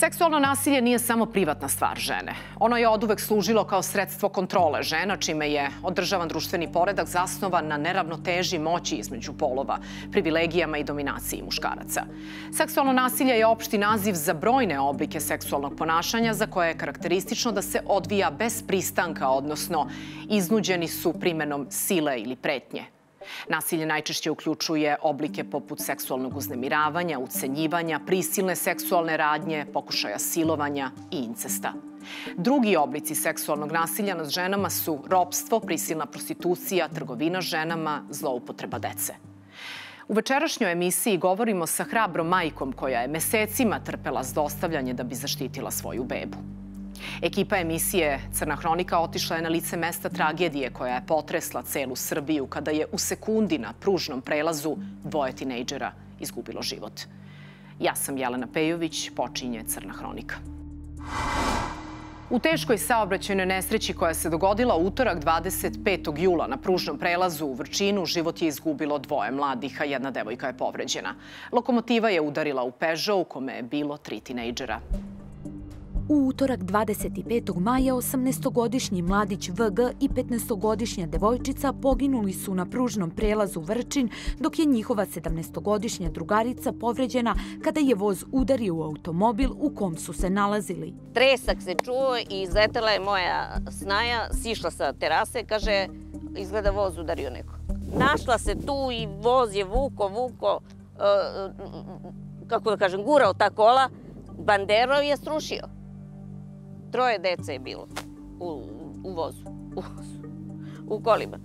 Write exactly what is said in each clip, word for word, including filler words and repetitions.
Seksualno nasilje nije samo privatna stvar žene. Ono je oduvek služilo kao sredstvo kontrole žena, čime je održavan društveni poredak zasnovan na neravnoteži moći između polova, privilegijama i dominaciji muškaraca. Seksualno nasilje je opšti naziv za brojne oblike seksualnog ponašanja za koje je karakteristično da se odvija bez pristanka, odnosno iznuđeni su primjenom sile ili pretnje. Nasilje najčešće uključuje oblike poput seksualnog uznemiravanja, ucenjivanja, prisilne seksualne radnje, pokušaja silovanja i incesta. Drugi oblici seksualnog nasilja nad ženama su ropstvo, prisilna prostitucija, trgovina ženama, zloupotreba dece. U večerašnjoj emisiji govorimo sa hrabrom majkom koja je mesecima trpela zlostavljanje da bi zaštitila svoju bebu. Ekipa emisije Crna Hronika otišla je na lice mesta tragedije koja je potresla celu Srbiju kada je u sekundi na pružnom prelazu dvoje tinejdžera izgubilo život. Ja sam Jelena Pejović, počinje Crna Hronika. U teškoj saobraćajnoj nesreći koja se dogodila u utorak dvadeset petog jula na pružnom prelazu u Vrčinu život je izgubilo dvoje mladih, a jedna devojka je povređena. Lokomotiva je udarila u Peugeot u kome je bilo tri tinejdžera. U utorak dvadeset petog maja osamnaestogodišnji mladić V G i petnaestogodišnja devojčica poginuli su na pružnom prelazu Vrčin, dok je njihova sedamnaestogodišnja drugarica povređena kada je voz udario u automobil u kom su se nalazili. Tresak se čuo i izletela je moja snaja, sišla sa terase, kaže, izgleda voz udario neko. Našla se tu i voz je vuko, vuko, kako da kažem, gurao ta kola, banderov je srušio. Troje dece je bilo u, u vozu, u, u kolima.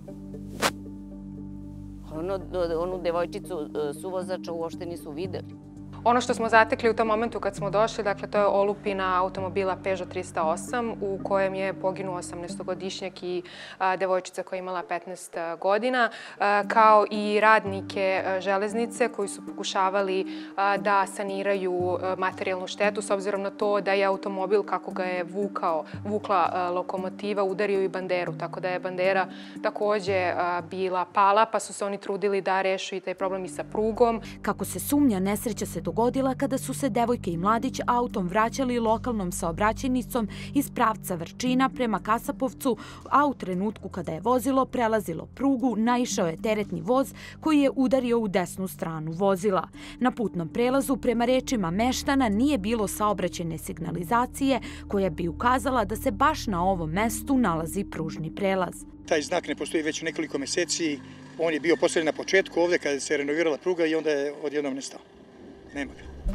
Ono, onu devojčicu suvozača uopšte nisu videli. Ono što smo zatekli u tom momentu kad smo došli, dakle, to je olupina automobila Peugeot trista osam u kojem je poginuo osamnaestogodišnjak i a, devojčica koja je imala petnaest godina, a, kao i radnike a, železnice koji su pokušavali a, da saniraju a, materijalnu štetu s obzirom na to da je automobil, kako ga je vukao, vukla a, lokomotiva, udario i banderu, tako da je bandera također a, bila pala, pa su se oni trudili da reše i taj problem i sa prugom. Kako se sumnja, nesreća se dogodila kada su se devojke i mladić autom vraćali lokalnom saobraćajnicom iz pravca Vrčina prema Kasapovcu, a u trenutku kada je vozilo prelazilo prugu, naišao je teretni voz koji je udario u desnu stranu vozila. Na putnom prelazu, prema rečima meštana, nije bilo saobraćajne signalizacije koja bi ukazala da se baš na ovom mestu nalazi pružni prelaz. Taj znak ne postoji već nekoliko meseci. On je bio postavljen na početku ovdje kada se renovirala pruga i onda je odjednom nestao.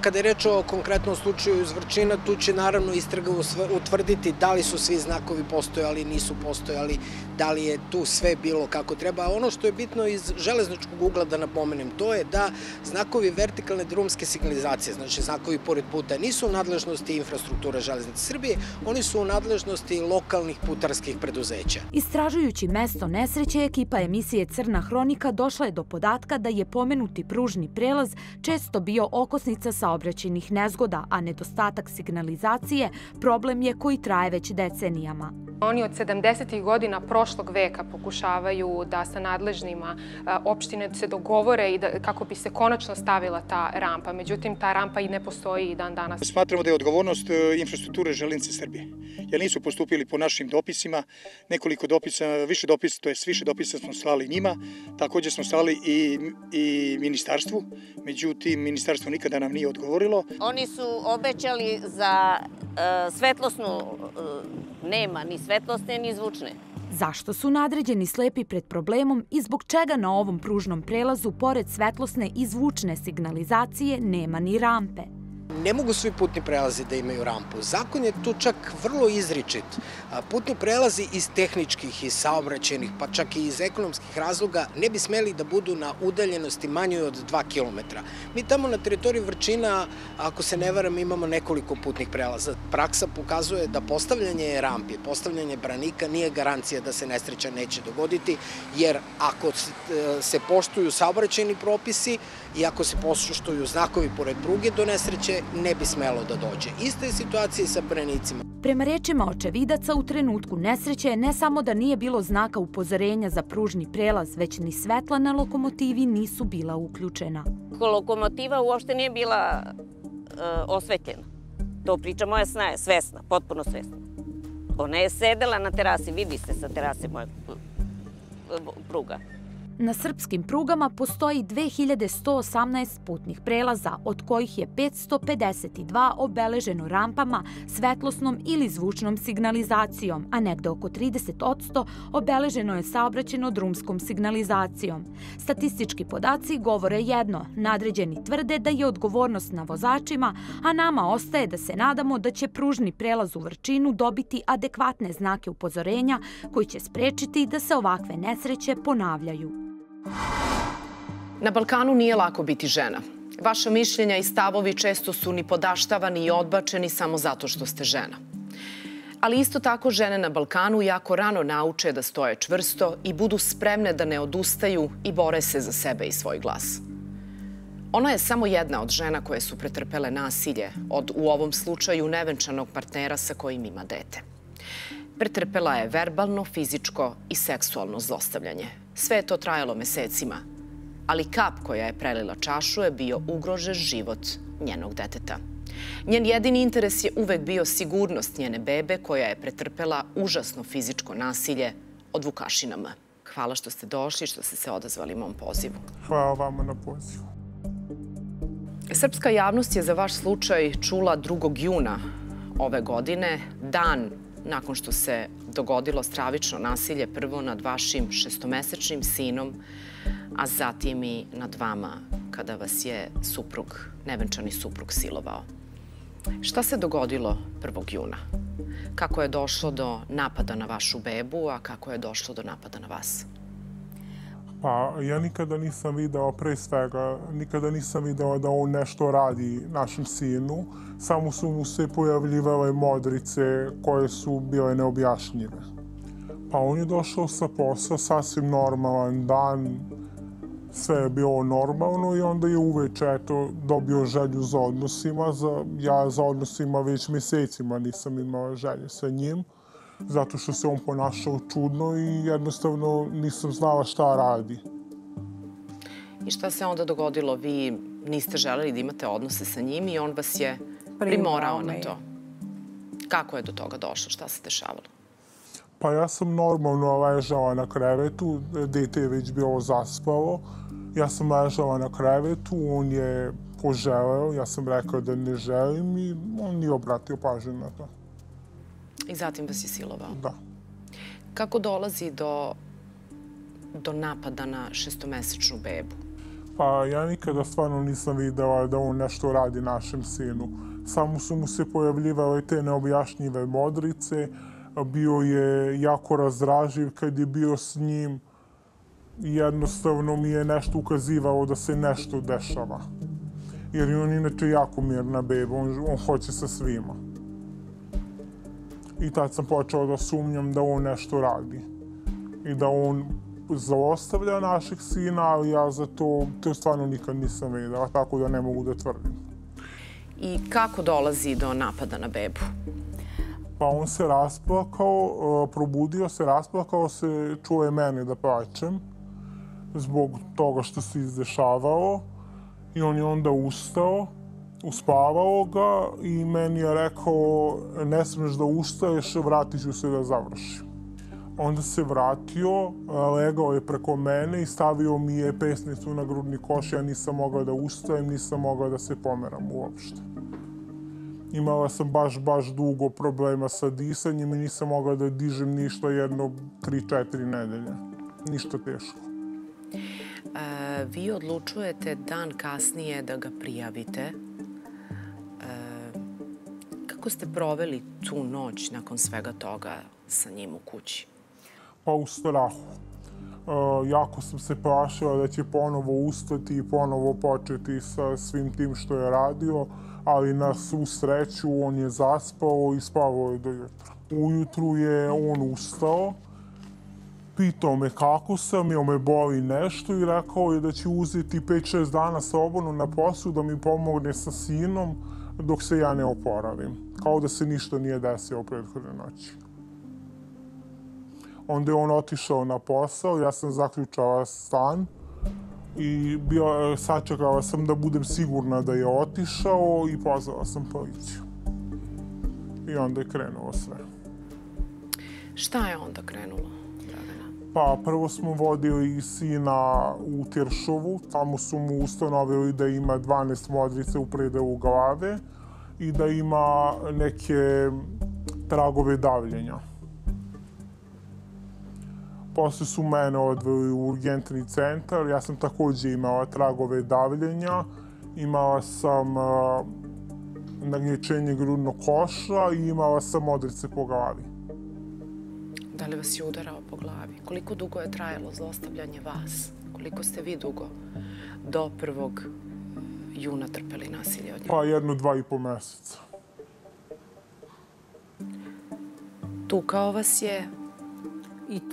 Kada je reč o konkretnom slučaju iz Vrčina, tu će naravno istraga utvrditi da li su svi znakovi postojali, nisu postojali, da li je tu sve bilo kako treba. A ono što je bitno iz železničkog ugla da napomenem, to je da znakovi vertikalne drumske signalizacije, znači znakovi pored puta, nisu u nadležnosti Infrastruktura železnice Srbije, oni su u nadležnosti lokalnih putarskih preduzeća. Istražujući mesto nesreće, ekipa emisije Crna Hronika došla je do podatka da je pomenuti pružni prelaz često bio okosnica saobraćajnih nezgoda, a nedostatak signalizacije problem je koji traje već decenijama. Oni od sedamdesetih godina prošlog veka pokušavaju da sa nadležnima opštine se dogovore i da, kako bi se konačno stavila ta rampa. Međutim, ta rampa i ne postoji i dan danas. Smatramo da je odgovornost Infrastrukture železnice Srbije, jer nisu postupili po našim dopisima. Nekoliko dopisa, više dopisa, to jest više dopisa smo slali njima. Također smo slali i, i ministarstvu. Međutim, ministarstvo nikada nam nije odgovorilo. Oni su obećali za e, svetlosnu, e, nema ni svetlosne ni zvučne. Zašto su nadređeni slepi pred problemom i zbog čega na ovom pružnom prelazu pored svetlosne i zvučne signalizacije nema ni rampe? Ne mogu svi putni prelazi da imaju rampu. Zakon je tu čak vrlo izričit. Putni prelazi iz tehničkih i saobraćajnih, pa čak i iz ekonomskih razloga, ne bi smeli da budu na udaljenosti manjoj od dva kilometra. Mi tamo na teritoriji Vrčina, ako se ne varam, imamo nekoliko putnih prelaza. Praksa pokazuje da postavljanje rampi, postavljanje branika nije garancija da se nesreća neće dogoditi, jer ako se poštuju saobraćajni propisi i ako se poštuju znakovi pored pruge, do nesreće ne bi smelo da dođe. Ista je situacija i sa branicima. Prema rečima očevidaca, u trenutku nesreće ne samo da nije bilo znaka upozorenja za pružni prelaz, već ni svetla na lokomotivi nisu bila uključena. Lokomotiva uopšte nije bila e, osvetljena. To priča moja sna je svesna, potpuno svesna. Ona je sedela na terasi, vidi se sa terase moje pruga. Na srpskim prugama postoji dve hiljade sto osamnaest putnih prelaza, od kojih je petsto pedeset dva obeleženo rampama, svetlosnom ili zvučnom signalizacijom, a negde oko trideset posto obeleženo je saobraćeno drumskom signalizacijom. Statistički podaci govore jedno, nadređeni tvrde da je odgovornost na vozačima, a nama ostaje da se nadamo da će pružni prelaz u Vrčinu dobiti adekvatne znake upozorenja koji će sprečiti da se ovakve nesreće ponavljaju. Na Balkanu nije lako biti žena. Vaša mišljenja i stavovi često su nipodaštavani i odbačeni samo zato što ste žena. Ali isto tako žene na Balkanu jako rano nauče da stoje čvrsto i budu spremne da ne odustaju i bore se za sebe i svoj glas. Ona je samo jedna od žena koje su pretrpele nasilje od, u ovom slučaju, nevenčanog partnera sa kojim ima dete. Pretrpela je verbalno, fizičko i seksualno zlostavljanje. Sve je to trajalo mesecima, ali kap koja je prelila čašu je bio ugrožen život njenog deteta. Njen jedini interes je uvek bio sigurnost njene bebe koja je pretrpela užasno fizičko nasilje od Vukašina M. Hvala što ste došli i što ste se odazvali mom pozivu. Hvala vama na pozivu. Srpska javnost je za vaš slučaj čula drugog juna ove godine, dan nakon što se dogodilo stravično nasilje prvo nad vašim šestomesečnim sinom, a zatim i nad vama kada vas je suprug, nevenčani suprug silovao. Šta se dogodilo prvog juna? Kako je došlo do napada na vašu bebu, a kako je došlo do napada na vas? Pa ja nikada nisam video, pre svega, nikada nisam video da on nešto radi našem sinu. Samo su mu se pojavljivale modrice koje su bile neobjašnjive. Pa on je došao sa posla, sasvim normalan dan, sve je bilo normalno i onda je uveče eto, dobio želju za odnosima. Za, ja za odnosima već mjesecima nisam imala želje sa njim, zato što se on ponašao čudno i jednostavno nisam znala šta radi. I šta se onda dogodilo? Vi niste želeli da imate odnose sa njim i on vas je primorao na to. Kako je do toga došlo? Šta se dešavalo? Pa ja sam normalno ležala na krevetu. Dete je već bilo zaspalo. Ja sam ležala na krevetu, on je poželeo. Ja sam rekao da ne želim i on nije obratio pažnju na to. I zatim vas je silovao? Da. Kako dolazi do, do napada na šestomesečnu bebu? Pa ja nikada stvarno nisam videla da on nešto radi našem sinu. Samo su mu se pojavljivale te neobjašnjive modrice. Bio je jako razdraživ kad je bio s njim. Jednostavno mi je nešto ukazivalo da se nešto dešava. Jer on inače jako mirna beba, on, on hoće sa svima. I tad sam počeo da sumnjam da on nešto radi i da on zlostavlja našeg sina, ali ja za to, to stvarno nikad nisam videla, tako da ne mogu da tvrdim. I kako dolazi do napada na bebu? Pa on se rasplakao, probudio se, rasplakao se, čuo je mene da plačem zbog toga što se izdešavalo i on je onda ustao. Uspavao ga i meni je rekao ne smiješ da ustaješ, vratit ću se da završim. Onda se vratio, legao je preko mene i stavio mi je pesnicu na grudni koš. Ja nisam mogla da ustajem, nisam mogla da se pomeram uopšte. Imala sam baš, baš dugo problema sa disanjem i nisam mogla da dižem ništa jedno tri do četiri nedelje. Ništa teško. E, vi odlučujete dan kasnije da ga prijavite. Kako ste proveli tu noć nakon svega toga sa njim u kući? Pa u strahu. E, jako sam se plašila da će ponovo ustati i ponovo početi sa svim tim što je radio, ali na svu sreću on je zaspao i spavao je do jutra. Ujutru je on ustao, pitao me kako sam, jel me boli nešto i rekao je da će uzeti pet do šest dana slobodno na poslu da mi pomogne sa sinom dok se ja ne oporavim. Kao da se ništa nije desilo prethodne noći. Onda je on otišao na posao, ja sam zaključala stan i sačekala sam da budem sigurna da je otišao i pozvala sam policiju. i onda je krenulo sve. Šta je onda krenulo? Pa prvo smo vodili sina u Tiršovu, tamo su mu ustanovili da ima dvanaest modrice u predelu glave i da ima neke tragove davljenja. Posle su mene odveli u urgentni centar, ja sam također imala tragove davljenja, imala sam naglječenje grudnog koša i imala sam modrice po glavi. Da li vas je udarao po glavi? Koliko dugo je trajalo zlostavljanje vas? Koliko ste vi dugo do prvog juna trpeli nasilje od njega? Pa jedno, dva i po meseca. Tukao vas je,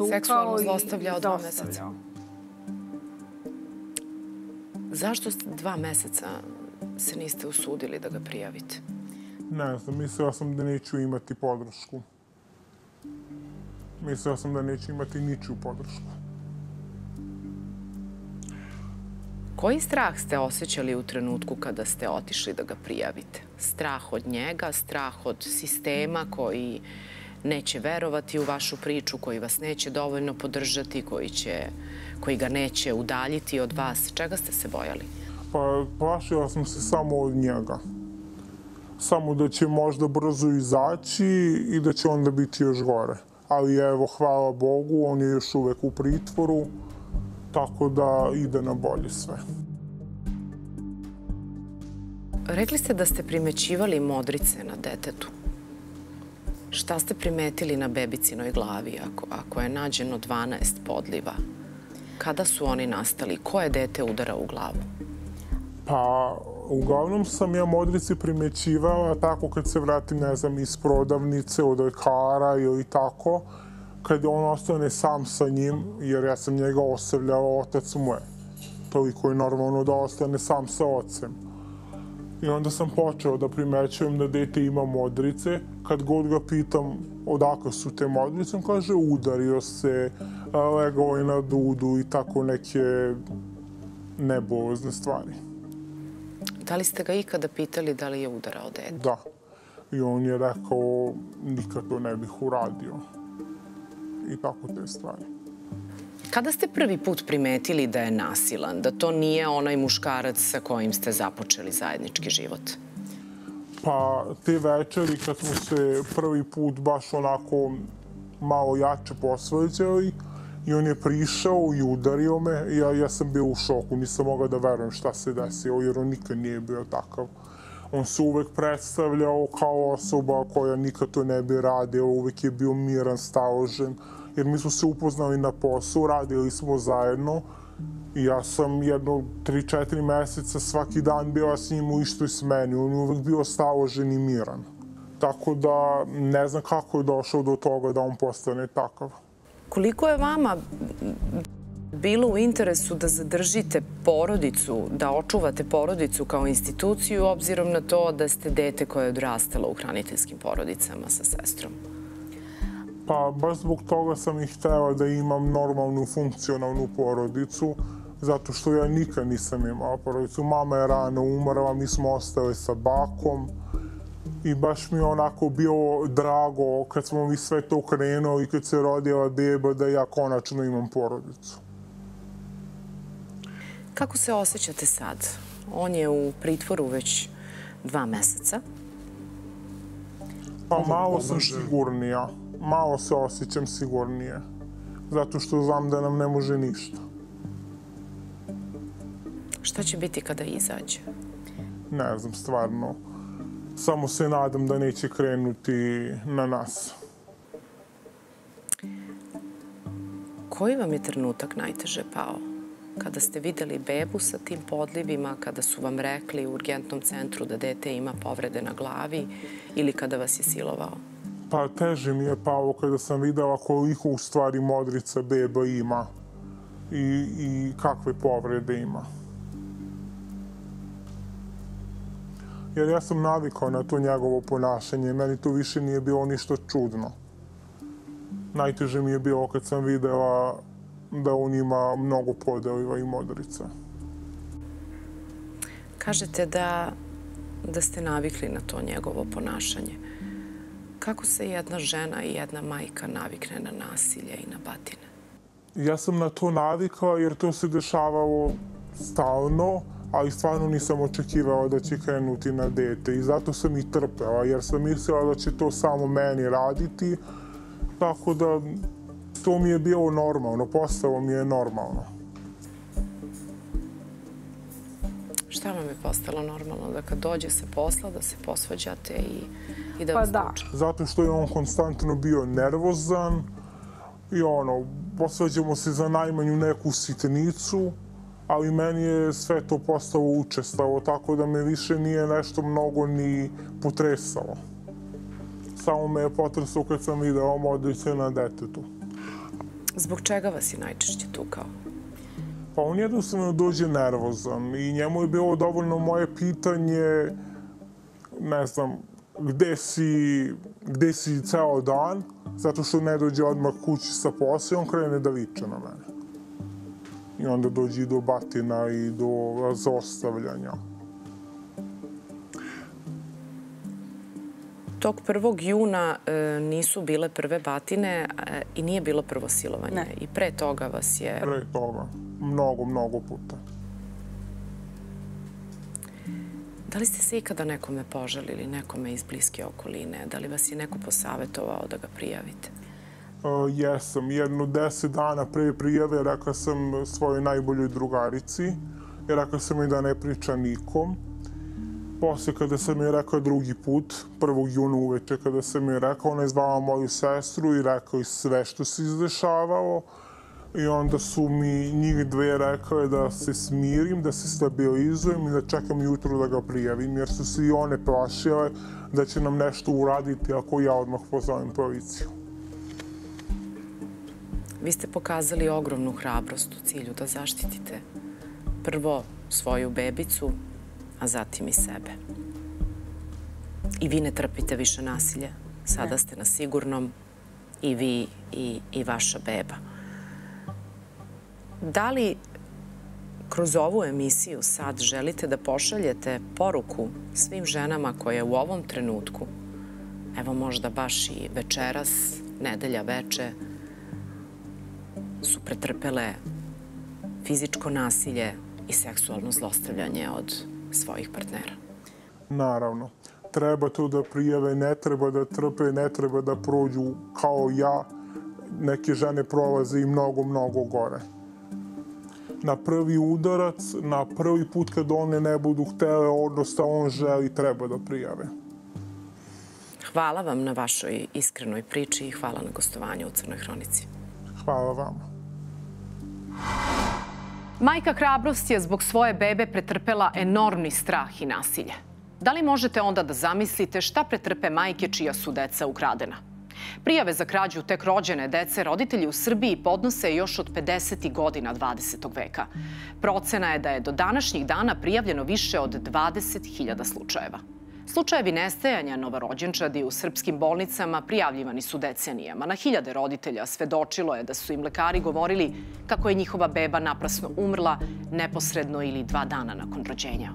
seksualno zlostavljao dva meseca. Zašto dva meseca se niste usudili da ga prijavite? Ne znam, mislila sam da neću imati podršku. Mislio sam da neće imati ničiju podršku. Koji strah ste osjećali u trenutku kada ste otišli da ga prijavite? Strah od njega, strah od sistema koji neće verovati u vašu priču, koji vas neće dovoljno podržati, koji će, koji ga neće udaljiti od vas. Čega ste se bojali? Pa plašila sam se samo od njega. Samo da će možda brzo izaći i da će onda biti još gore. Ali evo, hvala Bogu, on je još uvek u pritvoru, tako da ide na bolje sve. Rekli ste da ste primećivali modrice na detetu. Šta ste primetili na bebicinoj glavi ako, ako je nađeno dvanaest podliva? Kada su oni nastali? Ko je dete udarao u glavu? Pa, uglavnom sam ja modrici primećivala tako kad se vratim, ne znam, iz prodavnice, od lekara ili tako, kad on ostane sam sa njim, jer ja sam njega ostavljala, otac mu je. Toliko je normalno da ostane sam sa ocem. I onda sam počeo da primećujem da dete ima modrice. Kad god ga pitam odakle su te modrice, on kaže udario se, legao je na dudu i tako neke nebolazne stvari. Da li ste ga ikada pitali da li je udarao dete? Da. I on je rekao nikad to ne bih uradio. I tako te stvari. Kada ste prvi put primetili da je nasilan, da to nije onaj muškarac sa kojim ste započeli zajednički život? Pa te večeri kad smo se prvi put baš onako malo jače posvađali i on je prišao i udario me. Ja, ja sam bio u šoku, nisam mogao da verujem šta se desilo, jer on nikad nije bio takav. On se uvek predstavljao kao osoba koja nikad to ne bi radila, uvek je bio miran, staložen. Jer mi smo se upoznali na poslu, radili smo zajedno. I ja sam jedno tri četiri meseca svaki dan bila s njim u istoj smeni. On je uvek bio staložen i miran. Tako da ne znam kako je došao do toga da on postane takav. Koliko je vama bilo u interesu da zadržite porodicu, da očuvate porodicu kao instituciju, obzirom na to da ste dete koje je odrastalo u hraniteljskim porodicama sa sestrom? Pa baš zbog toga sam i htjela da imam normalnu, funkcionalnu porodicu, zato što ja nikad nisam imala porodicu. Mama je rano umrla, mi smo ostali sa bakom. I baš mi je onako bilo drago kad smo mi sve to krenuo i kad se rodila beba da ja konačno imam porodicu. Kako se osjećate sad? On je u pritvoru već dva meseca. Pa malo sam sigurnija. Malo se osjećam sigurnije. Zato što znam da nam ne može ništa. Šta će biti kada izađe? Ne znam, stvarno. Samo se nadam da neće krenuti na nas. Koji vam je trenutak najteže pao? Kada ste videli bebu sa tim podlivima, kada su vam rekli u urgentnom centru da dete ima povrede na glavi ili kada vas je silovao? Pa teže mi je pao kada sam videla koliko u stvari modrica beba ima i, i kakve povrede ima. Jer ja sam navikao na to njegovo ponašanje. Meni to više nije bilo ništa čudno. Najteže mi je bilo kad sam videla da on ima mnogo podeliva i modrica. Kažete da, da ste navikli na to njegovo ponašanje. Kako se jedna žena i jedna majka navikne na nasilje i na batine? Ja sam na to navikao jer to se dešavalo stalno, ali stvarno nisam očekivao da će krenuti na dete i zato sam i trpela jer sam mislila da će to samo meni raditi, tako da to mi je bilo normalno, postalo mi je normalno. Šta vam je postalo normalno? Da kad dođe se posla, da se posvađate i da vas tuče? Zato što je on konstantno bio nervozan i ono, posvađamo se za najmanju neku sitnicu, ali meni je sve to postalo učestalo, tako da me više nije nešto mnogo ni potresalo. Samo me je potresao kad sam video modrice na detetu. Zbog čega vas je najčešće tukao? Pa on jednostavno dođe nervozan i njemu je bilo dovoljno moje pitanje, ne znam, gde si, gde si ceo dan, zato što ne dođe odmah kući sa posla i on krene da viče na mene. I onda dođe i do batina i do zlostavljanja. Tog prvog juna nisu bile prve batine i nije bilo prvo silovanje. I pre toga vas je... Pre toga. Mnogo, mnogo puta. Da li ste se ikada nekome požalili, nekome iz bliske okoline? Da li vas je neko posavetovao da ga prijavite? Jesam. Jedno deset dana pre prijave rekla sam svojoj najboljoj drugarici. Rekla sam joj da ne priča nikom. Posle, kada sam joj rekao drugi put, prvog juna uveče, kada sam joj rekao, ona je zvala moju sestru i rekao je sve što se izdešavalo. I onda su mi njih dve rekao da se smirim, da se stabilizujem i da čekam jutro da ga prijavim, jer su se i one plašile da će nam nešto uraditi ako ja odmah pozovem policiju. Vi ste pokazali ogromnu hrabrost u cilju da zaštitite prvo svoju bebicu, a zatim i sebe. I vi ne trpite više nasilje. Sada ste na sigurnom, i vi i vaša beba. Da li kroz ovu emisiju sad želite da pošaljete poruku svim ženama koje u ovom trenutku, evo možda baš i večeras, nedelja veče, su pretrpele fizičko nasilje i seksualno zlostavljanje od svojih partnera? Naravno. Treba to da prijave, ne treba da trpe, ne treba da prođu kao ja. Neke žene prolaze i mnogo, mnogo gore. Na prvi udarac, na prvi put kad one ne budu htele, odnosno on želi, treba da prijave. Hvala vam na vašoj iskrenoj priči i hvala na gostovanju u Crnoj Hronici. Hvala vam. Majka hrabrosti je zbog svoje bebe pretrpela enormni strah i nasilje. Da li možete onda da zamislite šta pretrpe majke čija su deca ukradena? Prijave za krađu tek rođene dece roditelji u Srbiji podnose još od pedesetih godina dvadesetog veka. Procena je da je do današnjih dana prijavljeno više od dvadeset hiljada slučajeva. Slučajevi nestajanja novorođenčadi u srpskim bolnicama prijavljivani su decenijama. Na hiljade roditelja svedočilo je da su im lekari govorili kako je njihova beba naprasno umrla neposredno ili dva dana nakon rođenja.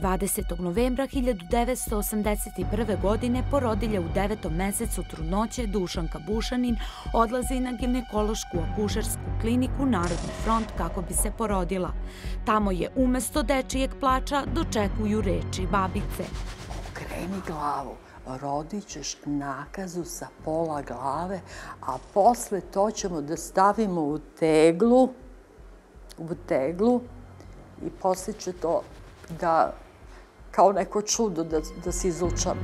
dvadesetog novembra hiljadu devetsto osamdeset prve godine porodilja u devetom mesecu trudnoće Dušanka Bušanin odlazi na ginekološku akušersku kliniku Narodni front kako bi se porodila. Tamo je umesto dečijeg plača dočekuju reči babice. Okreni glavu, rodit ćeš nakazu sa pola glave, a posle to ćemo da stavimo u teglu, u teglu i posle će to da... kao neko čudo da se izučam.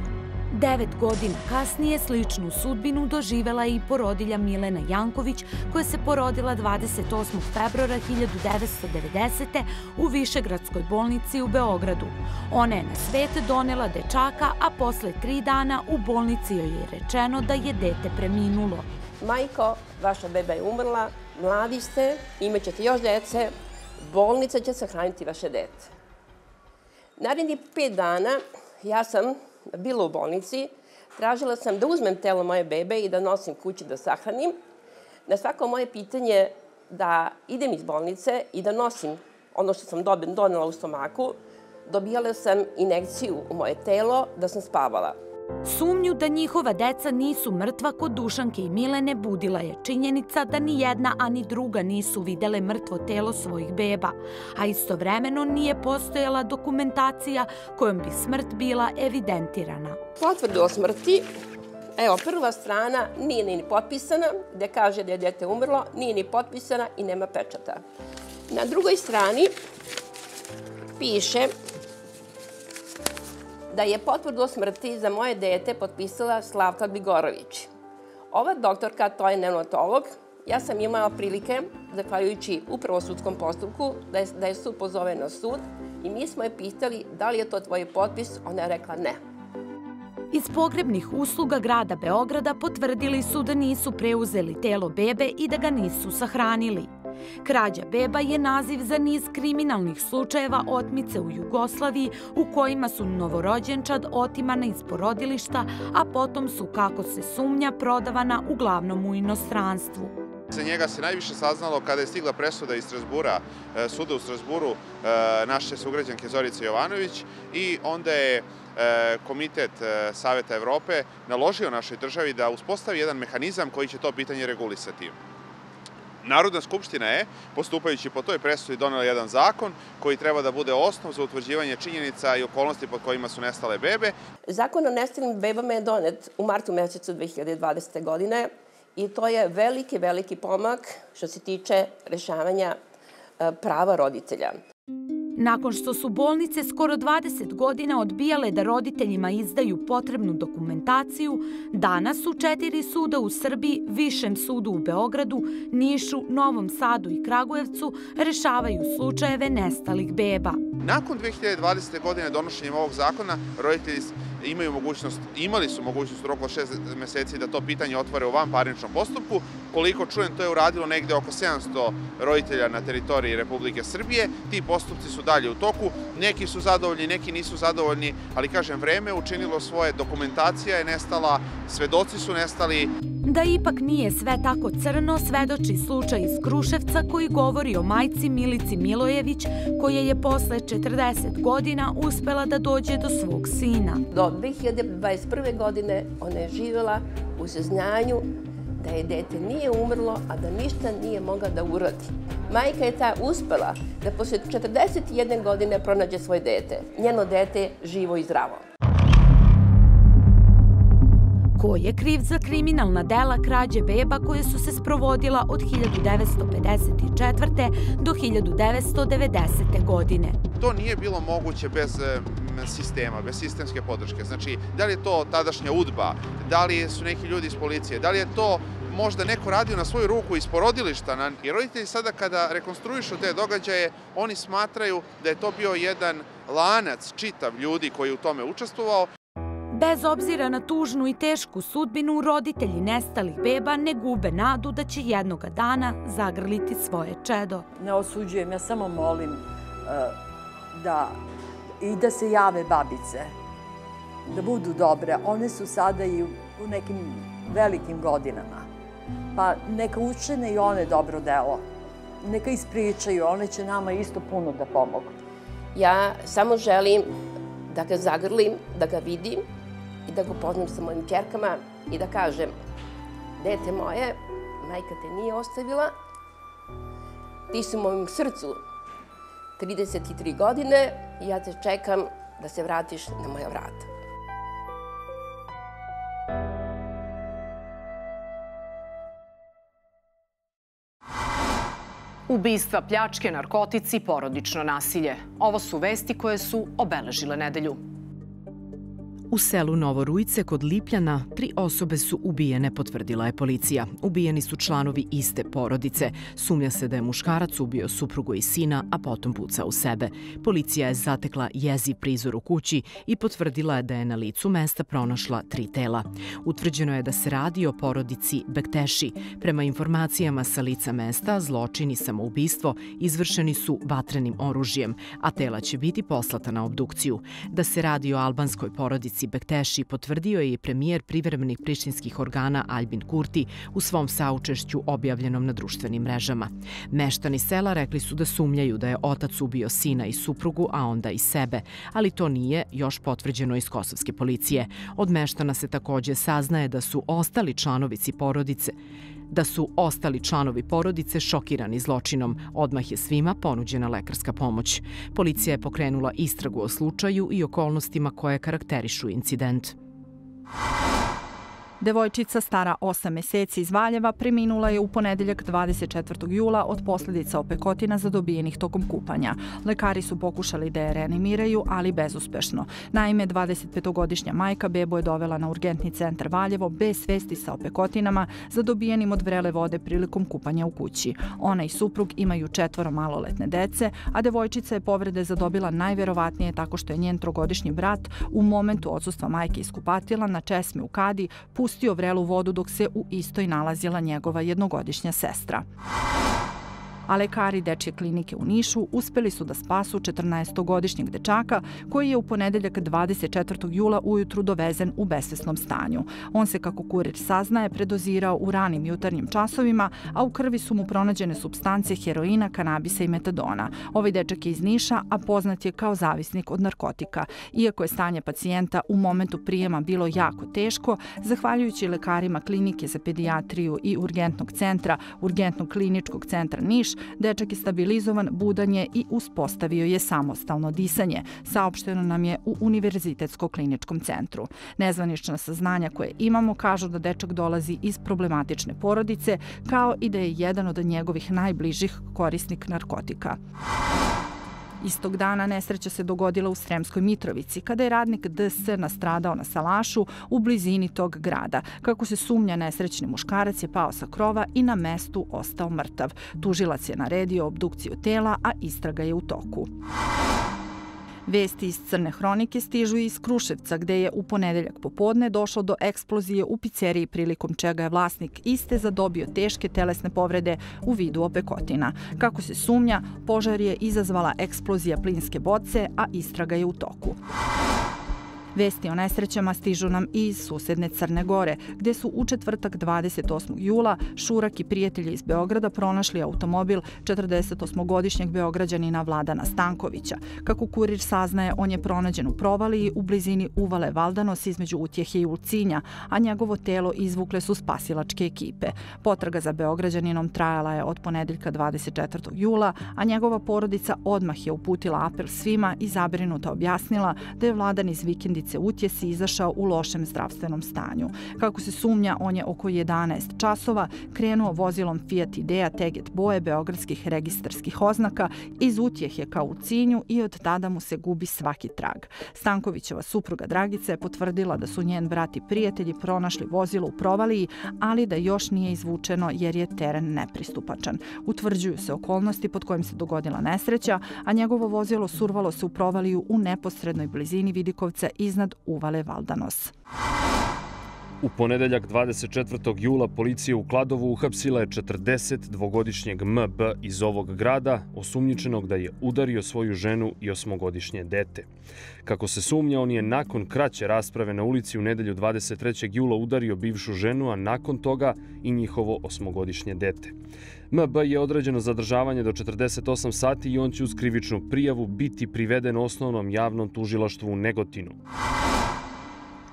Devet godina kasnije sličnu sudbinu doživela je i porodilja Milena Janković, koja se porodila dvadeset osmog februara hiljadu devetsto devedesete u Višegradskoj bolnici u Beogradu. Ona je na svet donela dečaka, a posle tri dana u bolnici joj je rečeno da je dete preminulo. Majko, vaša beba je umrla, mladi ste, imat ćete još dece, bolnica će sahraniti vaše dete. Narednih pet dana ja sam bila u bolnici, tražila sam da uzmem telo moje bebe i da nosim kući da sahranim. Na svako moje pitanje da idem iz bolnice i da nosim ono što sam donela u stomaku, Dobijala sam injekciju u moje telo da sam spavala. Sumnju da njihova deca nisu mrtva kod Dušanke i Milene budila je činjenica da ni jedna ani druga nisu videle mrtvo telo svojih beba, a istovremeno nije postojala dokumentacija kojom bi smrt bila evidentirana. Potvrdu o smrti, evo prva strana nije ni potpisana, gde kaže da je dete umrlo, nije ni potpisana i nema pečata. Na drugoj strani piše da je potvrdu o smrti za moje dete potpisala Slavka Gligorović. Ova doktorka, to je neonatolog, ja sam imala prilike, zahvaljujući upravo sudskom postupku, da je sud pozove na sud i mi smo je pitali da li je to tvoj potpis, ona je rekla ne. Iz pogrebnih usluga grada Beograda potvrdili su da nisu preuzeli telo bebe i da ga nisu sahranili. Krađa beba je naziv za niz kriminalnih slučajeva otmice u Jugoslaviji u kojima su novorođenčad otimana iz porodilišta, a potom su, kako se sumnja, prodavana uglavnom u inostranstvu. Za njega se najviše saznalo kada je stigla presuda iz Strasbura, suda u Strasburu naše sugrađanke Zorice Jovanović i onda je Komitet Saveta Evrope naložio našoj državi da uspostavi jedan mehanizam koji će to pitanje regulisati. Narodna skupština je, postupajući po toj presudi, donela jedan zakon koji treba da bude osnov za utvrđivanje činjenica i okolnosti pod kojima su nestale bebe. Zakon o nestalim bebama je donet u martu mjesecu dve hiljade dvadesete. godine i to je veliki, veliki pomak što se tiče rešavanja prava roditelja. Nakon što su bolnice skoro dvadeset godina odbijale da roditeljima izdaju potrebnu dokumentaciju, danas su četiri suda u Srbiji, Višem sudu u Beogradu, Nišu, Novom Sadu i Kragujevcu rešavaju slučajeve nestalih beba. Nakon dve hiljade dvadesete. godine donošenjem ovog zakona roditelji imaju mogućnost, imali su mogućnost u roku od šest meseci da to pitanje otvore u vanparničnom postupku. Koliko čujem, to je uradilo negde oko sedamsto roditelja na teritoriji Republike Srbije. Ti postupci su dalje u toku. Neki su zadovoljni, neki nisu zadovoljni, ali kažem, vreme učinilo svoje, dokumentacija je nestala, svedoci su nestali. Da ipak nije sve tako crno, svedoči slučaj iz Kruševca koji govori o majci Milici Milojević, koja je posle četrdeset godina uspela da dođe do svog sina. Do dve hiljade dvadeset prve. godine ona je živjela u saznanju da je dete nije umrlo, a da ništa nije mogla da urodi. Majka je ta uspela da posle četrdeset jedne godine pronađe svoje dete. Njeno dete živo i zdravo. Ko je kriv za kriminalna dela krađe beba koje su se sprovodila od hiljadu devetsto pedeset četvrte. do hiljadu devetsto devedesete. godine? To nije bilo moguće bez sistema, bez sistemske podrške. Znači, da li je to tadašnja UDBA, da li su neki ljudi iz policije, da li je to možda neko radio na svoju ruku iz porodilišta. I roditelji sada kada rekonstruišu te događaje, oni smatraju da je to bio jedan lanac čitav ljudi koji je u tome učestvovao. Bez obzira na tužnu i tešku sudbinu, roditelji nestalih beba ne gube nadu da će jednoga dana zagrliti svoje čedo. Ne osuđujem, ja samo molim da i da se jave babice, da budu dobre. One su sada i u nekim velikim godinama. Pa neka učine i one dobro delo. Neka ispričaju, one će nama isto puno da pomogu. Ja samo želim da ga zagrlim, da ga vidim i da ga upoznam sa mojim ćerkama i da kažem: dete moje, majka te nije ostavila, ti si u mojom srcu trideset tri godine i ja te čekam da se vratiš na moja vrata. Ubistva, pljačke, narkotici, porodično nasilje. Ovo su vesti koje su obeležile nedelju. U selu Novorujce kod Lipljana tri osobe su ubijene, potvrdila je policija. Ubijeni su članovi iste porodice. Sumnja se da je muškarac ubio suprugu i sina, a potom pucao u sebe. Policija je zatekla jeziv prizor u kući i potvrdila je da je na licu mesta pronašla tri tela. Utvrđeno je da se radi o porodici Bekteši. Prema informacijama sa lica mesta, zločin i samoubistvo izvršeni su vatrenim oružjem, a tela će biti poslata na obdukciju. Da se radi o albanskoj porodici stanici Bekteši potvrdio je premijer privremenih prištinskih organa Albin Kurti u svom saučešću objavljenom na društvenim mrežama. Meštani sela rekli su da sumnjaju da je otac ubio sina i suprugu, a onda i sebe, ali to nije još potvrđeno iz kosovske policije. Od meštana se također saznaje da su ostali članovici porodice Da su ostali članovi porodice šokirani zločinom. Odmah je svima ponuđena lekarska pomoć. Policija je pokrenula istragu o slučaju i okolnostima koje karakterišu incident. Devojčica stara osam meseci iz Valjeva preminula je u ponedeljak dvadeset četvrtog jula od posljedica opekotina zadobijenih tokom kupanja. Lekari su pokušali da je reanimiraju, ali bezuspešno. Naime, dvadesetpetogodišnja majka bebu je dovela na urgentni centar Valjevo bez svesti sa opekotinama zadobijenim od vrele vode prilikom kupanja u kući. Ona i suprug imaju četvoro maloletne dece, a devojčica je povrede zadobila najvjerovatnije tako što je njen trogodišnji brat u momentu odsustva majke iz kupatila na česmi u kadi pustio pustio vrelu vodu dok se u istoj nalazila njegova jednogodišnja sestra. A lekari Dečje klinike u Nišu uspeli su da spasu četrnaestogodišnjeg dečaka koji je u ponedeljak dvadeset četvrtog jula ujutru dovezen u besvesnom stanju. On se, kako Kurir saznaje, predozirao u ranim jutarnjim časovima, a u krvi su mu pronađene supstance heroina, kanabisa i metadona. Ovaj dečak je iz Niša, a poznat je kao zavisnik od narkotika. Iako je stanje pacijenta u momentu prijema bilo jako teško, zahvaljujući lekarima klinike za pedijatriju i urgentnog centra, urgentnog kliničkog centra Niš, dečak je stabilizovan, budan je i uspostavio je samostalno disanje, saopšteno nam je u Univerzitetsko-kliničkom centru. Nezvanična saznanja koje imamo kažu da dečak dolazi iz problematične porodice, kao i da je jedan od njegovih najbližih korisnik narkotika. Istog dana nesreća se dogodila u Sremskoj Mitrovici, kada je radnik D S nastradao na salašu u blizini tog grada. Kako se sumnja, nesrećni muškarac je pao sa krova i na mestu ostao mrtav. Tužilac je naredio obdukciju tela, a istraga je u toku. Vesti iz Crne Hronike stižu iz Kruševca, gde je u ponedeljak popodne došlo do eksplozije u pizzeriji, prilikom čega je vlasnik iste zadobio teške telesne povrede u vidu opekotina. Kako se sumnja, požar je izazvala eksplozija plinske boce, a istraga je u toku. Vesti o nesrećama stižu nam i iz susedne Crne Gore, gde su u četvrtak dvadeset osmog jula Šurak i prijatelji iz Beograda pronašli automobil četrdesetosmogodišnjeg Beograđanina Vladana Stankovića. Kako Kurir saznaje, on je pronađen u provaliji u blizini uvale Valdanos između Utjehe i Ulcinja, a njegovo telo izvukle su spasilačke ekipe. Potraga za Beograđaninom trajala je od ponedeljka dvadeset četvrtog jula, a njegova porodica odmah je uputila apel svima i zabrinuto objasnila da je Vladan iz vikendi Utjehe izašao u lošem zdravstvenom stanju. Kako se sumnja, on je oko jedanaest časova krenuo vozilom Fiat Idea Teget boje beogradskih registarskih oznaka iz Utjehe ka Ulcinju i od tada mu se gubi svaki trag. Stankovićeva supruga Dragica je potvrdila da su njen brat i prijatelji pronašli vozilo u provaliji, ali da još nije izvučeno jer je teren nepristupačan. Utvrđuju se okolnosti pod kojim se dogodila nesreća, a njegovo vozilo survalo se u provaliju u neposrednoj blizini Vidikovca iznad uvale Valdanos. U ponedeljak dvadeset četvrtog jula policija u Kladovu uhapsila je četrdesetdvogodišnjeg M B iz ovog grada, osumnjičenog da je udario svoju ženu i osmogodišnje dete. Kako se sumnja, on je nakon kraće rasprave na ulici u nedelju dvadeset trećeg jula udario bivšu ženu, a nakon toga i njihovo osmogodišnje dete. M B je određeno zadržavanje do četrdeset osam sati i on će uz krivičnu prijavu biti priveden osnovnom javnom tužilaštvu u Negotinu.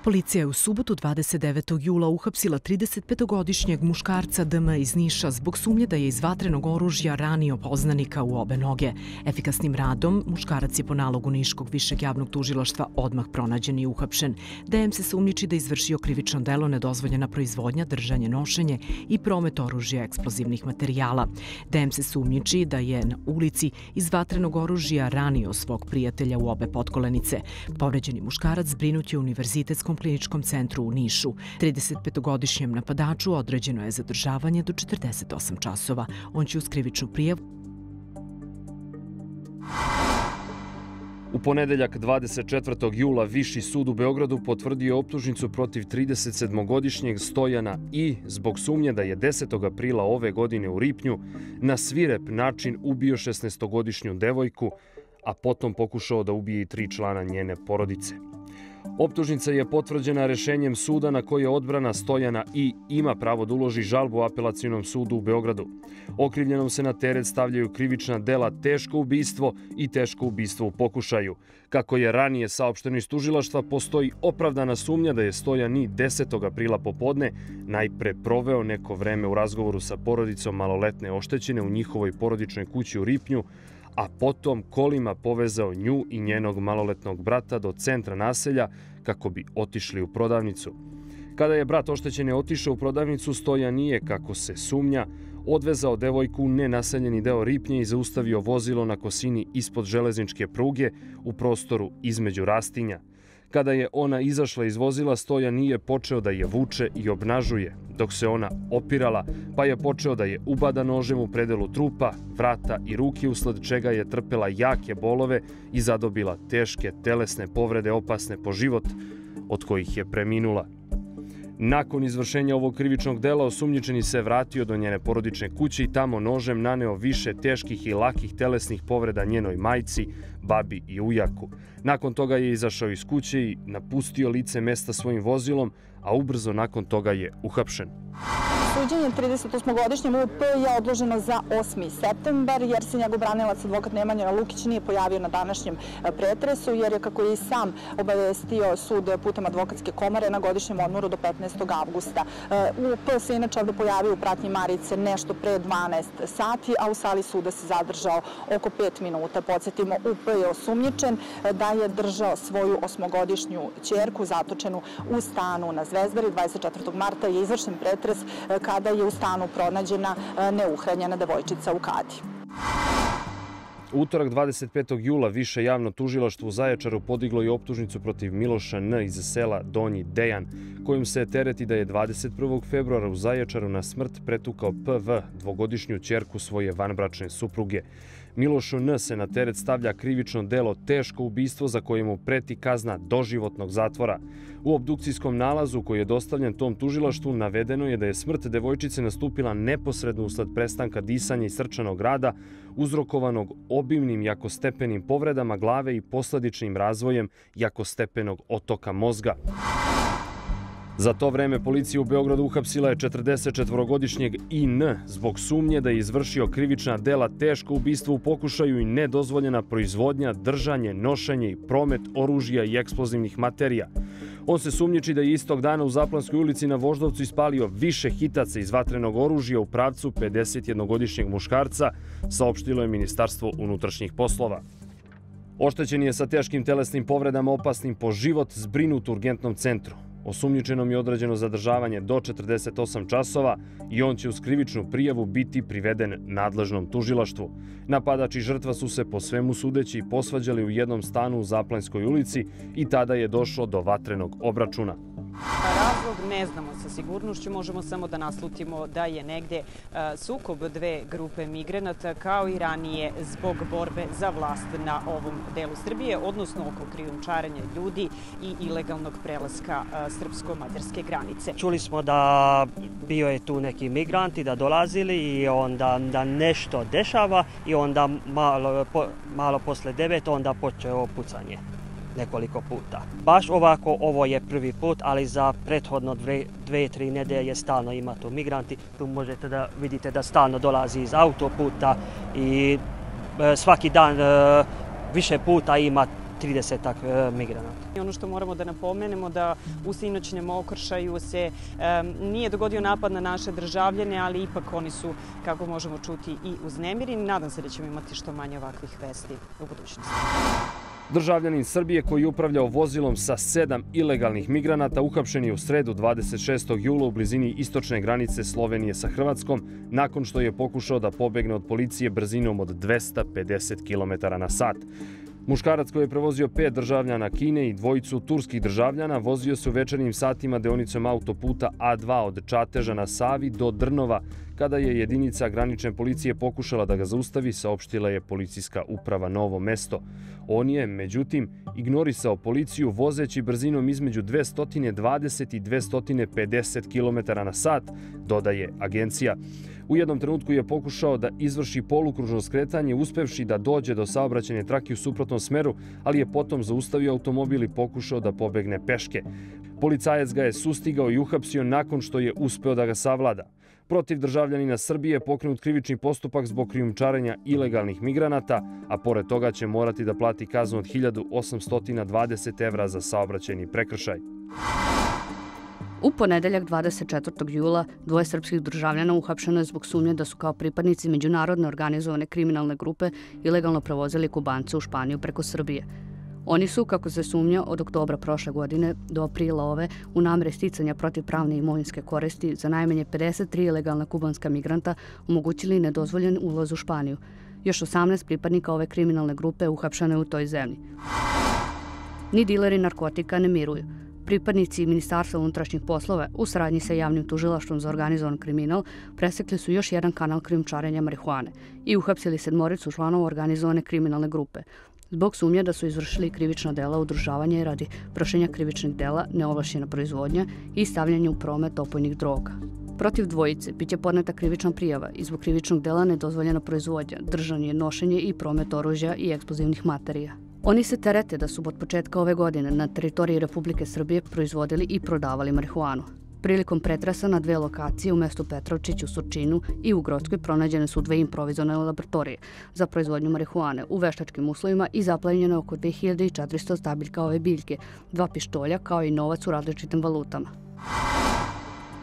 Policija je u subotu dvadeset devetog jula uhapsila tridesetpetogodišnjeg muškarca D M iz Niša zbog sumnje da je iz vatrenog oružja ranio poznanika u obe noge. Efikasnim radom muškarac je po nalogu Niškog višeg javnog tužilaštva odmah pronađen i uhapšen. D M se sumnjiči da je izvršio krivično delo nedozvoljena proizvodnja, držanje, nošenje i promet oružja eksplozivnih materijala. D M se sumnjiči da je na ulici iz vatrenog oružja ranio svog prijatelja u obe potkolenice. Povređeni muškarac zbrinut je u Univerzitetskom kliničkom centru u Nišu. tridesetpetogodišnjem napadaču određeno je zadržavanje do četrdeset osam časova. On će uz krivičnu prijavu. U ponedeljak dvadeset četvrtog jula Viši sud u Beogradu potvrdio optužnicu protiv tridesetsedmogodišnjeg Stojana I zbog sumnje da je desetog aprila ove godine u Ripnju na svirep način ubio šesnaestogodišnju devojku, a potom pokušao da ubije i tri člana njene porodice. Optužnica je potvrđena rešenjem suda na koje je odbrana Stojana I ima pravo da uloži žalbu Apelacionom sudu u Beogradu. Okrivljenom se na teret stavljaju krivična dela teško ubistvo i teško ubistvo u pokušaju. Kako je ranije saopšteno iz tužilaštva, postoji opravdana sumnja da je Stojan I desetog aprila popodne najpre proveo neko vreme u razgovoru sa porodicom maloletne oštećene u njihovoj porodičnoj kući u Ripnju, a potom kolima povezao nju i njenog maloletnog brata do centra naselja kako bi otišli u prodavnicu. Kada je brat oštećene otišao u prodavnicu, Stojan nije, kako se sumnja, odvezao devojku u nenaseljeni deo Ripnje i zaustavio vozilo na kosini ispod železničke pruge u prostoru između rastinja. Kada je ona izašla iz vozila, Stojan nije počeo da je vuče i obnažuje, dok se ona opirala, pa je počeo da je ubada nožem u predelu trupa, vrata i ruke, usled čega je trpela jake bolove i zadobila teške telesne povrede opasne po život, od kojih je preminula. Nakon izvršenja ovog krivičnog dela, osumnjičeni se vratio do njene porodične kuće i tamo nožem naneo više teških i lakih telesnih povreda njenoj majci, babi i ujaku. Nakon toga je izašao iz kuće i napustio lice mesta svojim vozilom, a ubrzo nakon toga je uhapšen. Suđenje tridesetosmogodišnjem U P je odloženo za osmi septembar jer se njegov branilac advokat Nemanja Lukić nije pojavio na današnjem pretresu jer je, kako je i sam obavestio sud putem advokatske komore, na godišnjem odmoru do petnaestog avgusta. U P se inače ovdje pojavio u pratnji Marice nešto pre dvanaest sati, a u sali suda se zadržao oko pet minuta. Podsjetimo, U P je osumnjičen da je držao svoju osmogodišnju ćerku zatočenu u stanu na Zvezdari. dvadeset četvrtog marta je izvršen pretres kada je u stanu pronađena neuhranjena devojčica u kadi. Utorak dvadeset petog jula više javno tužilaštvo u Zaječaru podiglo je optužnicu protiv Miloša N. iz sela Donji Dejan, kojim se tereti da je dvadeset prvog februara u Zaječaru na smrt pretukao P V, dvogodišnju ćerku svoje vanbračne supruge. Milošu N. se na teret stavlja krivično delo teško ubistvo za koje mu preti kazna doživotnog zatvora. U obdukcijskom nalazu koji je dostavljen tom tužilaštvu navedeno je da je smrt devojčice nastupila neposredno usled prestanka disanja i srčanog rada, uzrokovanog obimnim jakostepenim povredama glave i posledičnim razvojem jakostepenog otoka mozga. Za to vreme policija u Beogradu uhapsila je četrdesetčetvorogodišnjeg I N zbog sumnje da je izvršio krivična dela teško ubistvo u pokušaju i nedozvoljena proizvodnja, držanje, nošenje i promet oružja i eksplozivnih materija. On se sumnjiči da je istog dana u Zaplanskoj ulici na Voždovcu ispalio više hitaca iz vatrenog oružja u pravcu pedesetjednogodišnjeg muškarca, saopštilo je Ministarstvo unutrašnjih poslova. Oštećen je sa teškim telesnim povredama opasnim po život, zbrinut u urgentnom centru. Osumnjičenom je određeno zadržavanje do četrdeset osam časova i on će uz krivičnu prijavu biti priveden nadležnom tužilaštvu. Napadač i žrtva su se po svemu sudeći posvađali u jednom stanu u Zaplanskoj ulici i tada je došlo do vatrenog obračuna. Razlog ne znamo sa sigurnošću, možemo samo da naslutimo da je negde sukob dve grupe migranata kao i ranije zbog borbe za vlast na ovom delu Srbije, odnosno oko krijumčarenja ljudi i ilegalnog prelaska srpsko-mađarske granice. Čuli smo da bio je tu neki migranti da dolazili i onda da nešto dešava i onda malo, malo posle devet onda počeo pucanje. Nekoliko puta. Baš ovako, ovo je prvi put, ali za prethodno dve, dve tri nedelje stalno ima tu migranti. Tu možete da vidite da stalno dolazi iz autoputa i e, svaki dan e, više puta ima tridesetak e, migranata. Ono što moramo da napomenemo da u sinoćnem okršaju se e, nije dogodio napad na naše državljane, ali ipak oni su, kako možemo čuti, i uznemireni. Nadam se da ćemo imati što manje ovakvih vesti u budućnosti. Državljanin Srbije koji je upravljao vozilom sa sedam ilegalnih migranata uhapšen je u sredu dvadeset šestog jula u blizini istočne granice Slovenije sa Hrvatskom nakon što je pokušao da pobegne od policije brzinom od dvesta pedeset kilometara na sat. Muškarac koji je prevozio pet državljana Kine i dvojicu turskih državljana vozio se u večernjim satima deonicom autoputa A dva od Čateža na Savi do Drnova, kada je jedinica granične policije pokušala da ga zaustavi, saopštila je policijska uprava Novo Mesto. On je, međutim, ignorisao policiju vozeći brzinom između dvesta dvadeset i dvesta pedeset kilometara na sat, dodaje agencija. U jednom trenutku je pokušao da izvrši polukružno skretanje, uspevši da dođe do saobraćajne trake u suprotnom smeru, ali je potom zaustavio automobil i pokušao da pobegne peške. Policajac ga je sustigao i uhapsio nakon što je uspeo da ga savlada. Protiv državljanina Srbije je pokrenut krivični postupak zbog krijumčarenja ilegalnih migranata, a pored toga će morati da plati kaznu od hiljadu osamsto dvadeset evra za saobraćajni prekršaj. U ponedeljak dvadeset četvrtog jula dvoje srpskih državljana uhapšeno je zbog sumnje da su kao pripadnici međunarodne organizovane kriminalne grupe ilegalno prevozili Kubance u Španiju preko Srbije. Oni su, kako se sumnja, od oktobra prošle godine do aprila ove u namjeri sticanja protiv pravne imovinske koristi za najmanje pedeset tri ilegalna kubanska migranta omogućili nedozvoljen ulaz u Španiju. Još osamnaest pripadnika ove kriminalne grupe uhapšeno je u toj zemlji. Ni dileri narkotika ne miruju. Pripadnici Ministarstva unutrašnjih poslova u saradnji sa javnim tužilaštvom za organizovan kriminal presekli su još jedan kanal krijumčarenja marihuane i uhapsili sedmoricu članova organizovane kriminalne grupe zbog sumnje da su izvršili krivična dela udružavanja radi vršenja krivičnih dela, neovlašćena proizvodnja i stavljanja u promet opojnih droga. Protiv dvojice biće podneta krivična prijava i zbog krivičnog dela nedozvoljena proizvodnja, držanje, nošenje i promet oružja i eksplozivnih materija. Oni se terete da su od početka ove godine na teritoriji Republike Srbije proizvodili i prodavali marihuanu. Prilikom pretresa na dve lokacije u mestu Petrovčić u Surčinu i u Grodskoj pronađene su dve improvizovane laboratorije za proizvodnju marihuane u veštačkim uslovima i zaplenjeno je oko dve hiljade četiristo stabiljka ove biljke, dva pištolja kao i novac u različitim valutama.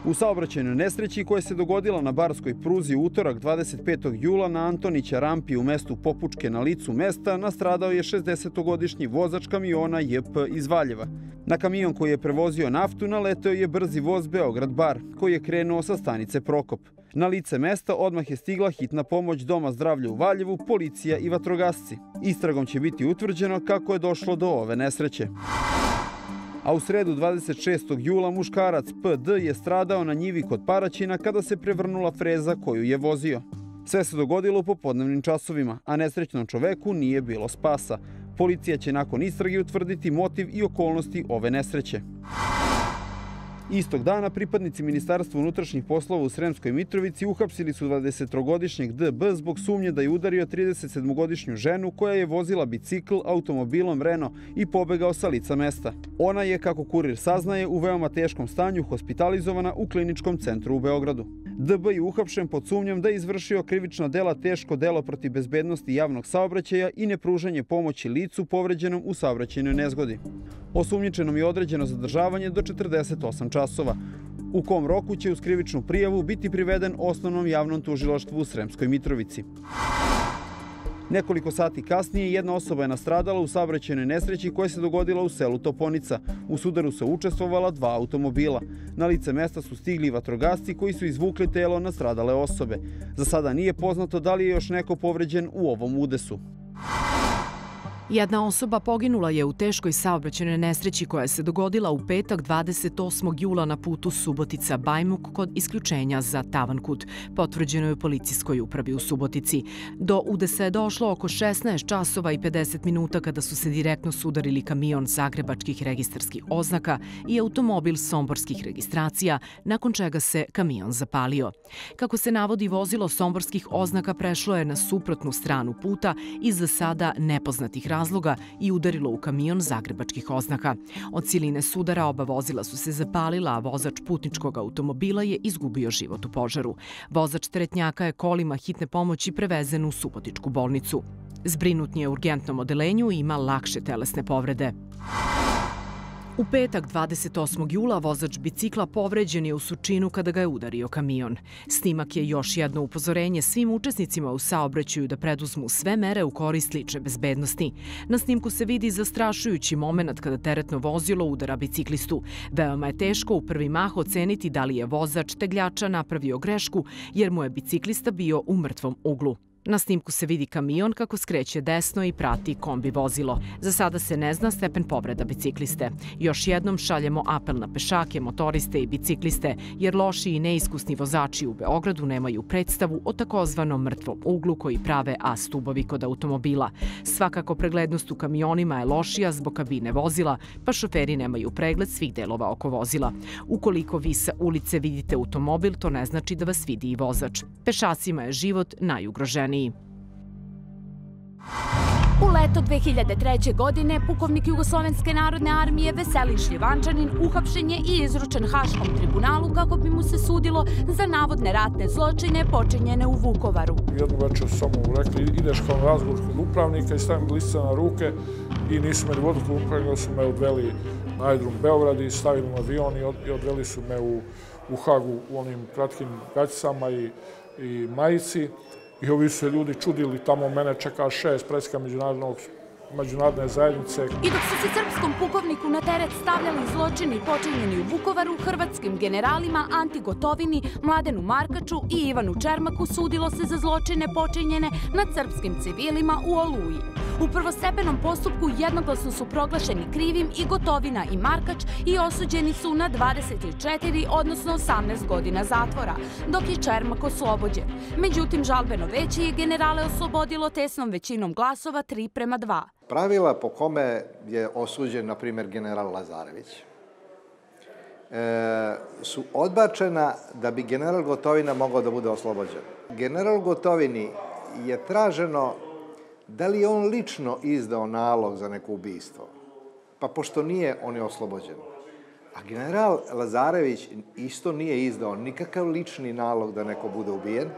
U saobraćajnoj nesreći koja se dogodila na barskoj pruzi u utorak dvadeset petog jula na Antonića rampi u mestu Popučke na licu mesta nastradao je šezdesetogodišnji vozač kamiona J P iz Valjeva. Na kamion koji je prevozio naftu naleteo je brzi voz Beograd-Bar koji je krenuo sa stanice Prokop. Na lice mesta odmah je stigla hitna pomoć Doma zdravlja u Valjevu, policija i vatrogasci. Istragom će biti utvrđeno kako je došlo do ove nesreće. A u sredu dvadeset šestog jula muškarac P D je stradao na njivi kod Paraćina kada se prevrnula freza koju je vozio. Sve se dogodilo u popodnevnim časovima, a nesrećnom čoveku nije bilo spasa. Policija će nakon istrage utvrditi motiv i okolnosti ove nesreće. Istog dana pripadnici Ministarstva unutrašnjih poslova u Sremskoj Mitrovici uhapsili su dvadesettrogodišnjeg D B zbog sumnje da je udario tridesetsedmogodišnju ženu koja je vozila bicikl automobilom Renault i pobegao sa lica mesta. Ona je, kako Kurir saznaje, u veoma teškom stanju hospitalizovana u kliničkom centru u Beogradu. D B je uhapšen pod sumnjom da je izvršio krivična dela teško delo protiv bezbednosti javnog saobraćaja i nepružanje pomoći licu povređenom u saobraćajnoj nezgodi. Osumnjičenom je određeno zadržavanje do četrdeset osam časova, u kom roku će uz krivičnu prijavu biti priveden osnovnom javnom tužilaštvu u Sremskoj Mitrovici. Nekoliko sati kasnije jedna osoba je nastradala u saobraćajnoj nesreći koja se dogodila u selu Toponica. U sudaru su učestvovala dva automobila. Na lice mesta su stigli vatrogasci koji su izvukli telo nastradale osobe. Za sada nije poznato da li je još neko povređen u ovom udesu. Jedna osoba poginula je u teškoj saobraćajnoj nesreći koja se dogodila u petak dvadeset osmog jula na putu Subotica-Bajmuk kod isključenja za Tavankut, potvrđeno je policijskoj upravi u Subotici. Do udesa je došlo oko šesnaest časova i pedeset minuta kada su se direktno sudarili kamion zagrebačkih registarskih oznaka i automobil somborskih registracija, nakon čega se kamion zapalio. Kako se navodi, vozilo somborskih oznaka prešlo je na suprotnu stranu puta i za sada nepoznatih razloga razloga i udarilo u kamion zagrebačkih oznaka. Od siline sudara oba vozila su se zapalila, a vozač putničkog automobila je izgubio život u požaru. Vozač teretnjaka je kolima hitne pomoći prevezen u Subotičku bolnicu. Zbrinut je u urgentnom odelenju i ima lakše telesne povrede. U petak dvadeset osmog jula vozač bicikla povređen je u Surčinu kada ga je udario kamion. Snimak je još jedno upozorenje svim učesnicima u saobraćaju da preduzmu sve mere u korist lične bezbednosti. Na snimku se vidi zastrašujući moment kada teretno vozilo udara biciklistu. Veoma je teško u prvi mah oceniti da li je vozač tegljača napravio grešku jer mu je biciklista bio u mrtvom uglu. Na snimku se vidi kamion kako skreće desno i prati kombi vozilo. Za sada se ne zna stepen povreda bicikliste. Još jednom šaljemo apel na pešake, motoriste i bicikliste, jer loši i neiskusni vozači u Beogradu nemaju predstavu o takozvanom mrtvom uglu koji prave A-stubovi kod automobila. Svakako preglednost u kamionima je lošija zbog kabine vozila, pa šoferi nemaju pregled svih delova oko vozila. Ukoliko vi sa ulice vidite automobil, to ne znači da vas vidi i vozač. Pešacima je život najugroženiji. U leto dve hiljade treće. godine pukovnik Jugoslovenske narodne armije Veselin Šljivančanin uhapšen je i izručen Haškom tribunalu kako bi mu se sudilo za navodne ratne zločine počinjene u Vukovaru. Jednu večer su mu rekli ideš kao razgovor kod upravnika i stavim liste na ruke i nisu me dovodili kod upravnika, su me odveli na aerodrom Beograd i stavili na avion i odveli su me u Hagu u onim kratkim gaćicama i majici. I ovi su se ljudi čudili, tamo mene čeka šest predsjednika međunarodne zajednice. I dok su se srpskom pukovniku na teret stavljali zločini počinjeni u Vukovaru, hrvatskim generalima Anti Gotovini, Mladenu Markaču i Ivanu Čermaku sudilo se za zločine počinjene nad srpskim civilima u Oluji. U prvostepenom postupku jednoglasno su proglašeni krivim i Gotovina i Markač i osuđeni su na dvadeset četiri, odnosno osamnaest godina zatvora, dok je Čermak oslobođen. Međutim, žalbeno veće je generale oslobodilo tesnom većinom glasova tri prema dva. Pravila po kome je osuđen, na primjer, general Lazarević, su odbačena da bi general Gotovina mogao da bude oslobođen. General Gotovini je traženo da li je on lično izdao nalog za neko ubistvo, pa pošto nije, on je oslobođen. A general Lazarević isto nije izdao nikakav lični nalog da neko bude ubijen,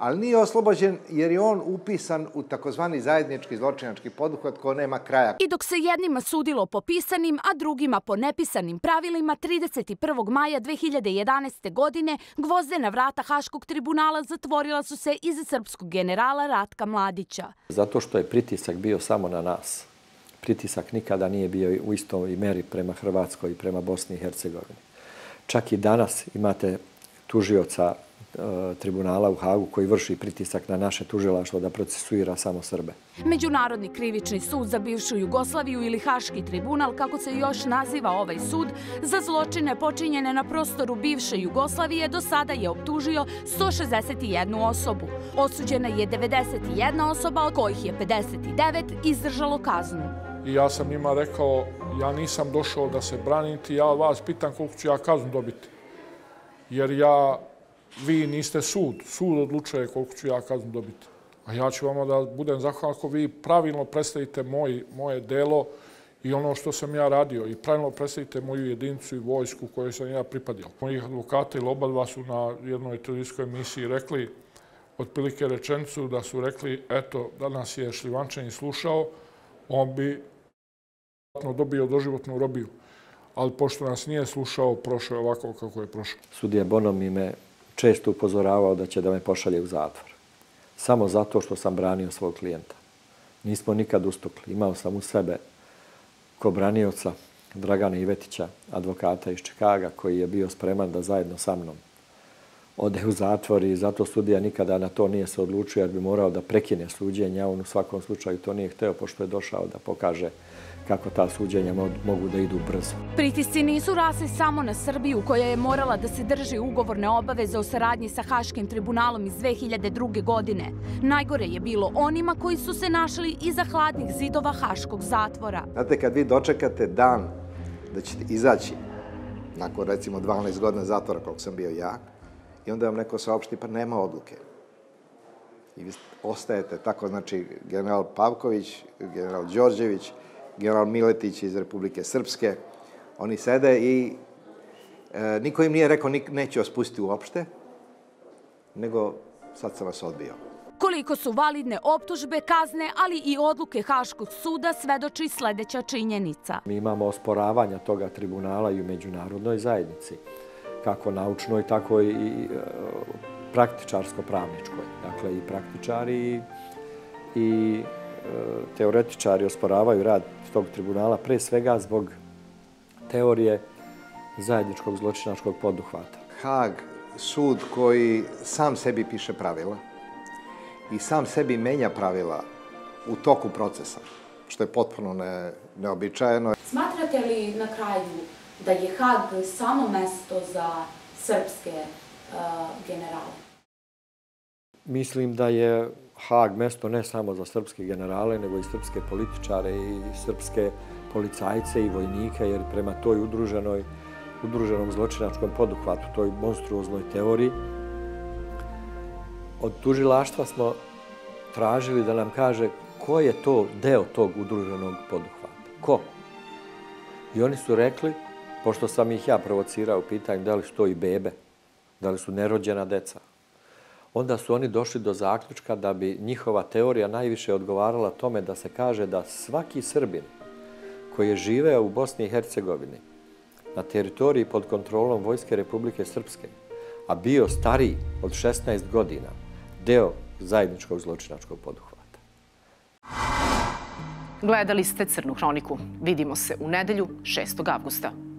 ali nije oslobođen jer je on upisan u takozvani zajednički zločinački poduhvat koji nema kraja. I dok se jednima sudilo po pisanim, a drugima po nepisanim pravilima, trideset prvog maja dve hiljade jedanaeste. godine gvozdena vrata Haškog tribunala zatvorila su se iza srpskog generala Ratka Mladića. Zato što je pritisak bio samo na nas. Pritisak nikada nije bio u istoj meri prema Hrvatskoj i prema Bosni i Hercegovini. Čak i danas imate tužioca tribunala u Hagu koji vrši pritisak na naše tužilaštvo da procesuira samo Srbe. Međunarodni krivični sud za bivšu Jugoslaviju ili Haški tribunal, kako se još naziva ovaj sud, za zločine počinjene na prostoru bivše Jugoslavije do sada je optužio sto šezdeset jednu osobu. Osuđena je devedeset jedna osoba, od kojih je pedeset devet izdržalo kaznu. I ja sam njima rekao, ja nisam došao da se braniti, ja vas pitam koliko ću ja kaznu dobiti. Jer ja vi niste sud. Sud odlučuje koliko ću ja kaznu dobiti. A ja ću vam da budem zahvalan ako vi pravilno predstavite moje delo i ono što sam ja radio i pravilno predstavite moju jedinicu i vojsku kojoj sam ja pripadio. Mojih advokata ili oba dva su na jednoj televizijskoj emisiji rekli otprilike rečenicu da su rekli eto, da nas je Šljivančanin slušao, on bi dobio doživotnu robiju. Ali pošto nas nije slušao, prošao je ovako kako je prošao. Sudija Bonomi me često upozoravao da će da me pošalje u zatvor. Samo zato što sam branio svog klijenta. Nismo nikad ustukli. Imao sam u sebe ko branioca Dragana Ivetića, advokata iz Čikaga, koji je bio spreman da zajedno sa mnom ode u zatvor i zato sudija nikada na to nije se odlučio jer bi morao da prekine suđenja. On u svakom slučaju to nije hteo pošto je došao da pokaže kako ta suđenja mogu da idu brzo. Pritisci nisu rasli samo na Srbiju, koja je morala da se drži ugovorne obaveze o saradnji sa Haškim tribunalom iz dve hiljade druge. godine. Najgore je bilo onima koji su se našli iza hladnih zidova Haškog zatvora. Znate, kad vi dočekate dan da ćete izaći, nakon recimo dvanaest godina zatvora koliko sam bio ja, i onda vam neko saopšti pa nema odluke. I vi ostajete tako, znači general Pavković, general Đorđević, general Miletić iz Republike Srpske. Oni sede i niko im nije rekao neću vas pustiti uopšte, nego sad sam vas odbio. Koliko su validne optužbe, kazne, ali i odluke Haškog suda svedoči sljedeća činjenica. Mi imamo osporavanja toga tribunala i u međunarodnoj zajednici, kako naučnoj, tako i praktičarsko-pravničkoj. Dakle, i praktičari i teoretičari osporavaju rad tog tribunala pre svega zbog teorije zajedničkog zločinačkog poduhvata. Hag, sud koji sam sebi piše pravila, i sam sebi menja pravila u toku procesa, što je potpuno ne, neobičajeno. Smatrate li na kraju da je Hag samo mesto za srpske uh, generale? Mislim da je Hag mesto ne samo za srpske generale, nego i srpske političare i srpske policajce i vojnike, jer prema toj udruženoj, udruženom zločinačkom poduhvatu, toj monstruoznoj teoriji, od tužilaštva smo tražili da nam kaže ko je to deo tog udruženog poduhvata. Ko? I oni su rekli, pošto sam ih ja provocirao, pitanjem da li su to i bebe, da li su nerođena deca, onda su oni došli do zaključka da bi njihova teorija najviše odgovarala tome da se kaže da svaki Srbin koji je živeo u Bosni i Hercegovini na teritoriji pod kontrolom Vojske Republike Srpske, a bio stariji od šesnaest godina, deo zajedničkog zločinačkog poduhvata. Gledali ste Crnu hroniku. Vidimo se u nedelju šestog avgusta.